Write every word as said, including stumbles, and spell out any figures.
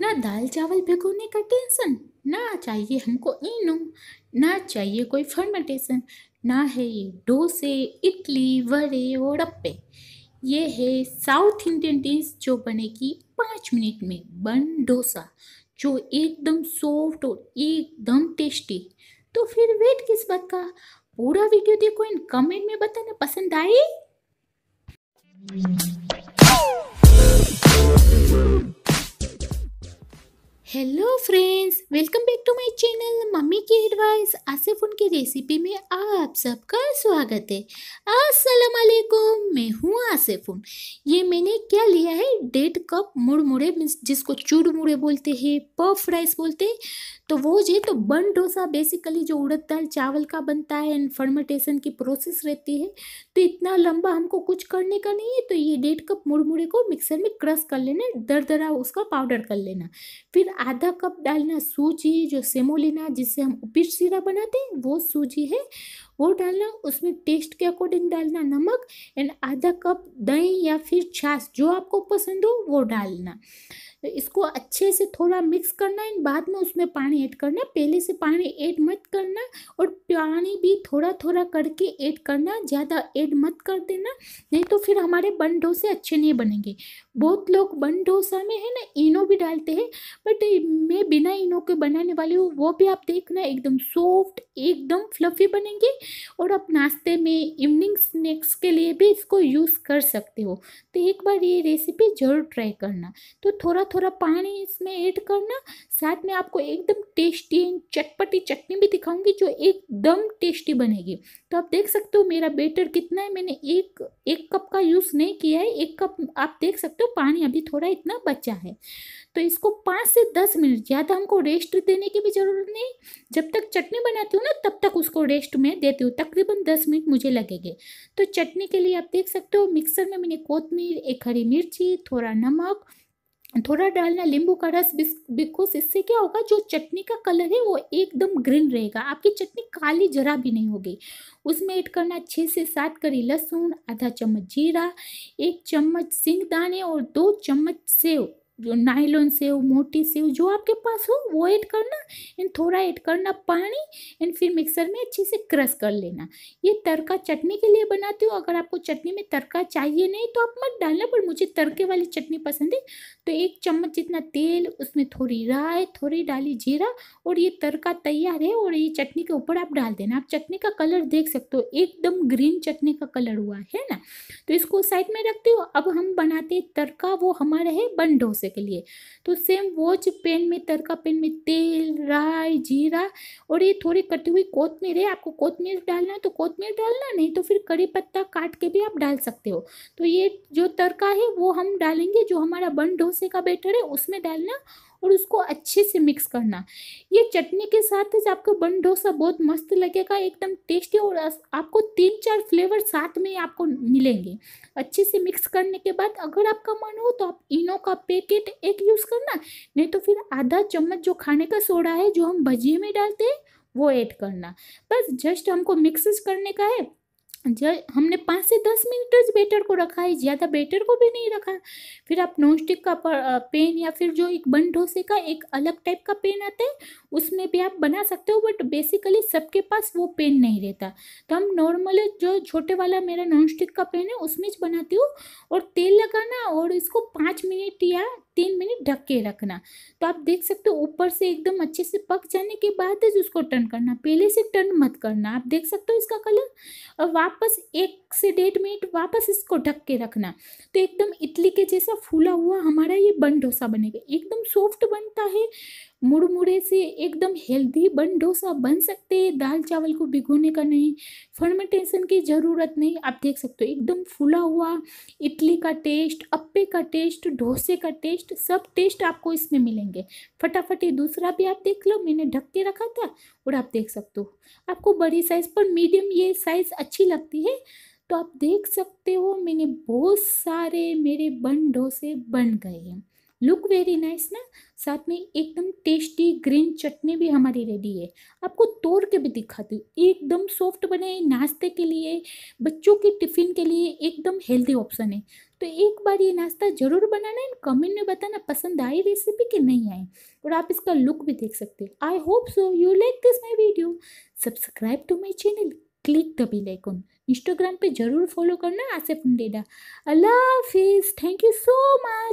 ना दाल चावल भिगोने का टेंशन, ना चाहिए हमको इनो, ना चाहिए कोई फर्मेंटेशन, ना है ये डोसे इडली वड़े और अप्पे। ये है साउथ इंडियन डिश जो बनेगी पाँच मिनट में, बन डोसा, जो एकदम सॉफ्ट और एकदम टेस्टी। तो फिर वेट किस बात का, पूरा वीडियो देखो एंड कमेंट में बताना पसंद आए। Hello friends, welcome back to my channel mummy की एडवाइस आसेफुन की रेसिपी में आप सबका स्वागत है। अस्सलाम वालेकुम, मैं हूँ आसेफुन। ये मैंने क्या लिया है, डेढ़ कप मुड़मुड़े, जिसको चूड़मुड़े बोलते हैं, पफ राइस बोलते हैं, तो वो जो तो बन डोसा बेसिकली जो उड़द दाल चावल का बनता है एंड फर्मेंटेशन की प्रोसेस रहती है, तो इतना लंबा हमको कुछ करने का नहीं है। तो ये डेढ़ कप मुड़मुड़े को मिक्सर में क्रश कर लेना, दरदरा उसका पाउडर कर लेना। फिर आधा कप डालना सूजी, जो सेमोलिना जिससे हम उपीट सीरा बनाते हैं वो सूजी है वो डालना, उसमें टेस्ट के अकॉर्डिंग डालना नमक एंड आधा कप दही या फिर छाछ जो आपको पसंद हो वो डालना। इसको अच्छे से थोड़ा मिक्स करना एंड बाद में उसमें पानी ऐड करना, पहले से पानी ऐड मत करना, और पानी भी थोड़ा थोड़ा करके ऐड करना, ज़्यादा ऐड मत कर देना, नहीं तो फिर हमारे बन डोसे अच्छे नहीं बनेंगे। बहुत लोग बन डोसा में है ना इनो भी डालते हैं, बट मैं बिना इनो के बनाने वाली हूँ, वो भी आप देखना एकदम सॉफ्ट एकदम फ्लफी बनेंगे, और आप नाश्ते में इवनिंग स्नैक्स के लिए भी इसको यूज़ कर सकते हो। तो एक बार ये रेसिपी ज़रूर ट्राई करना। तो थोड़ा थोड़ा पानी इसमें ऐड करना, साथ में आपको एकदम टेस्टी चटपटी चटनी भी दिखाऊंगी जो एकदम टेस्टी बनेगी। तो आप देख सकते हो मेरा बैटर कितना है, मैंने एक एक कप का यूज़ नहीं किया है, एक कप आप देख सकते हो, पानी अभी थोड़ा इतना बचा है। तो इसको पाँच से दस मिनट ज़्यादा हमको रेस्ट देने की भी ज़रूरत नहीं, जब तक चटनी बनाती हूँ ना तब तक उसको रेस्ट में देती हूँ, तकरीबन दस मिनट मुझे लगेंगे। तो चटनी के लिए आप देख सकते हो मिक्सर में मैंने कोतमीर, एक हरी मिर्ची, थोड़ा नमक थोड़ा डालना, नींबू का रस, बिकॉज इससे क्या होगा जो चटनी का कलर है वो एकदम ग्रीन रहेगा, आपकी चटनी काली जरा भी नहीं होगी। उसमें ऐड करना छः से सात करी लहसुन, आधा चम्मच जीरा, एक चम्मच सिंगदाने और दो चम्मच सेव, जो नायलॉन सेव मोटी सेव जो आपके पास हो वो ऐड करना, एंड थोड़ा ऐड करना पानी, एंड फिर मिक्सर में अच्छे से क्रश कर लेना। ये तड़का चटनी के लिए बनाती हूँ, अगर आपको चटनी में तड़का चाहिए नहीं तो आप मत डालना, पर मुझे तड़के वाली चटनी पसंद है। तो एक चम्मच जितना तेल, उसमें थोड़ी राई, थोड़ी डाली जीरा, और ये तड़का तैयार है, और ये चटनी के ऊपर आप डाल देना। आप चटनी का कलर देख सकते हो, एकदम ग्रीन चटनी का कलर हुआ है ना। तो इसको साइड में रखते हो। अब हम बनाते हैं तड़का, वो हमारा है बन डोसे के लिए। तो सेम वो जो पैन में तड़का, पैन में तेल, राई, जीरा और ये थोड़ी कटी हुई कोतमीर है, आपको कोतमीर डालना है तो कोतमीर डालना, नहीं तो फिर करी पत्ता काट के भी आप डाल सकते हो। तो ये जो तड़का है वो हम डालेंगे, जो हमारा बन डोसे का बैटर है उसमें डालना और उसको अच्छे से मिक्स करना। ये चटनी के साथ ही आपको बन डोसा बहुत मस्त लगेगा, एकदम टेस्टी, और आपको तीन चार फ्लेवर साथ में आपको मिलेंगे। अच्छे से मिक्स करने के बाद अगर आपका मन हो तो आप इनो का पैकेट एक यूज़ करना, नहीं तो फिर आधा चम्मच जो खाने का सोडा है जो हम भजिए में डालते हैं वो ऐड करना। बस जस्ट हमको मिक्स करने का है। जब हमने पाँच से दस मिनट बैटर को रखा है, ज़्यादा बैटर को भी नहीं रखा। फिर आप नॉनस्टिक का पेन या फिर जो एक बन डोसे का एक अलग टाइप का पेन आता है उसमें भी आप बना सकते हो, बट बेसिकली सबके पास वो पेन नहीं रहता, तो हम नॉर्मल जो छोटे वाला मेरा नॉनस्टिक का पेन है उसमें ज बनाती हूँ। और तेल लगाना और इसको पाँच मिनट या तीन मिनट ढक के रखना। तो आप देख सकते हो ऊपर से एकदम अच्छे से पक जाने के बाद उसको टर्न करना, पहले से टर्न मत करना। आप देख सकते हो इसका कलर। और वापस एक से डेढ़ मिनट वापस इसको ढक के रखना। तो एकदम इडली के जैसा फूला हुआ हमारा ये बन डोसा बनेगा, एकदम सॉफ्ट बनता है, मुड़मुड़े से एकदम हेल्दी बन डोसा बन सकते हैं। दाल चावल को भिगोने का नहीं, फर्मेंटेशन की ज़रूरत नहीं। आप देख सकते हो एकदम फूला हुआ, इडली का टेस्ट, अप्पे का टेस्ट, डोसे का टेस्ट, सब टेस्ट आपको इसमें मिलेंगे। फटाफट ये दूसरा भी आप देख लो, मैंने ढक के रखा था। और आप देख सकते हो आपको बड़ी साइज़ पर मीडियम ये साइज़ अच्छी लगती है। तो आप देख सकते हो मैंने बहुत सारे मेरे बन डोसे बन गए हैं। लुक वेरी नाइस ना, साथ में एकदम टेस्टी ग्रीन चटनी भी हमारी रेडी है। आपको तोड़ के भी दिखाती हूँ, एकदम सॉफ्ट बने, नाश्ते के लिए, बच्चों के टिफ़िन के लिए एकदम हेल्दी ऑप्शन है। तो एक बार ये नाश्ता ज़रूर बनाना है, कमेंट में बताना पसंद आई रेसिपी कि नहीं आई। और आप इसका लुक भी देख सकते हैं। I hope so you like this my video. Subscribe to my channel, click the bell icon. Instagram पे जरूर फॉलो करना आसेफुन डेडा। अल्लाह हाफिज़, थैंक यू सो मच।